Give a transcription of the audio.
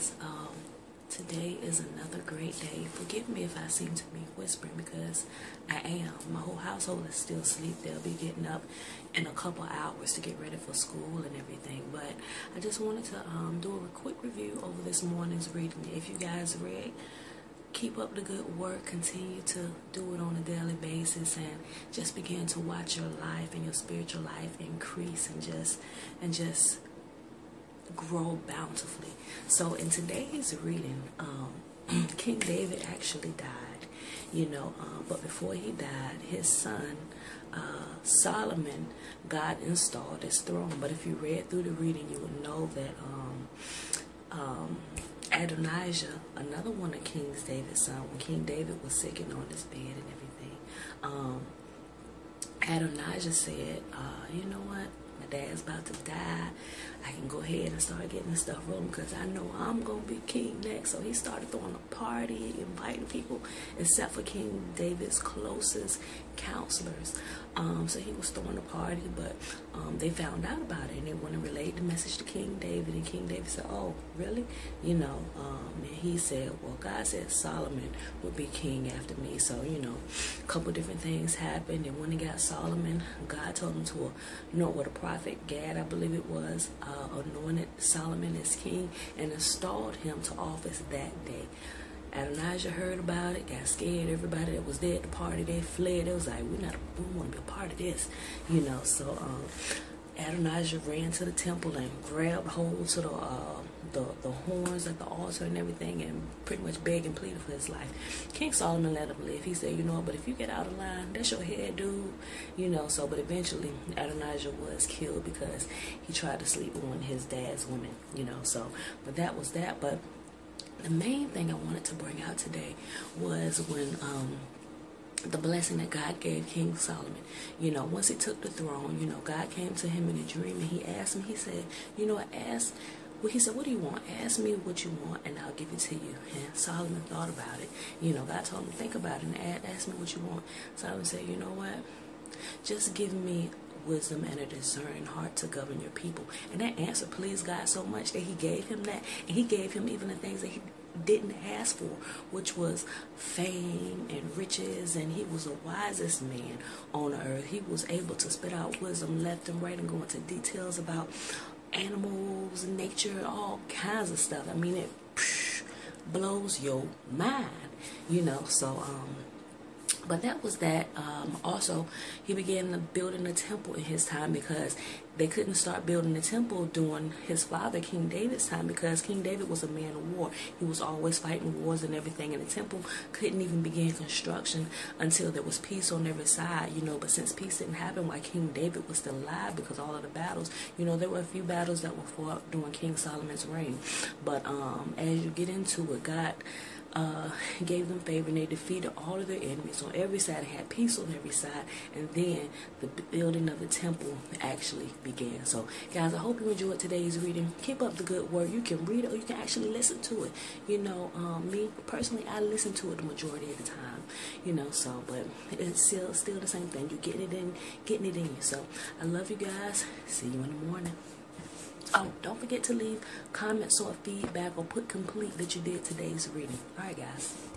guys, today is another great day. Forgive me if I seem to be whispering, because I am. My whole household is still asleep. They'll be getting up in a couple hours to get ready for school and everything. But I just wanted to do a quick review over this morning's reading. If you guys read, keep up the good work. Continue to do it on a daily basis, and just begin to watch your life and your spiritual life increase and just grow bountifully. So in today's reading, King David actually died, you know, but before he died, his son Solomon, God installed his throne. But if you read through the reading, you would know that Adonijah, another one of King David's son, when King David was sick and on his bed and everything, Adonijah said, you know what, my dad's about to die. I can go ahead and start getting this stuff rolling, because I know I'm going to be king next. So he started throwing a party, inviting people, except for King David's closest counselors. So he was throwing a party, but they found out about it, and they wanted to relate the message to King David. And King David said, oh, really? You know, and he said, well, God said Solomon would be king after me. So, you know, a couple different things happened. And when he got Solomon, God told him to know what a prophet Gad, I believe it was, anointed Solomon as king and installed him to office that day. Adonijah heard about it, got scared. Everybody that was there at the party, they fled. It was like, we don't want to be a part of this, you know. So Adonijah ran to the temple and grabbed hold to the horns at the altar and everything, and pretty much begged and pleaded for his life. King Solomon let him live. He said, you know, but if you get out of line, that's your head, dude. You know, so, but eventually Adonijah was killed because he tried to sleep with one of his dad's women, you know. So, but that was that. But the main thing I wanted to bring out today was when the blessing that God gave King Solomon. You know, once he took the throne, you know, God came to him in a dream, and he asked him, he said, you know, he said, what do you want? Ask me what you want, and I'll give it to you. And Solomon thought about it. You know, God told him, think about it, and ask me what you want. Solomon said, you know what? Just give me wisdom and a discerning heart to govern your people. And that answer pleased God so much that he gave him that. And he gave him even the things that he didn't ask for, which was fame and riches. And he was the wisest man on earth. He was able to spit out wisdom left and right and go into details about animals, nature, all kinds of stuff. I mean, it blows your mind, you know. So but that was that. Also, he began building a temple in his time, because they couldn't start building the temple during his father, King David's time, because King David was a man of war. He was always fighting wars and everything, and the temple couldn't even begin construction until there was peace on every side, you know. But since peace didn't happen while King David was still alive, because all of the battles, you know, there were a few battles that were fought during King Solomon's reign. But as you get into it, God gave them favor, and they defeated all of their enemies on every side. They had peace on every side, and then the building of the temple actually began. So guys, I hope you enjoyed today's reading. Keep up the good work. You can read it, or you can actually listen to it, you know. Me personally, I listen to it the majority of the time, you know. So, but it's still the same thing. You're getting it in you. So I love you guys. See you in the morning. Oh, don't forget to leave comments or feedback, or put complete that you did today's reading. All right, guys.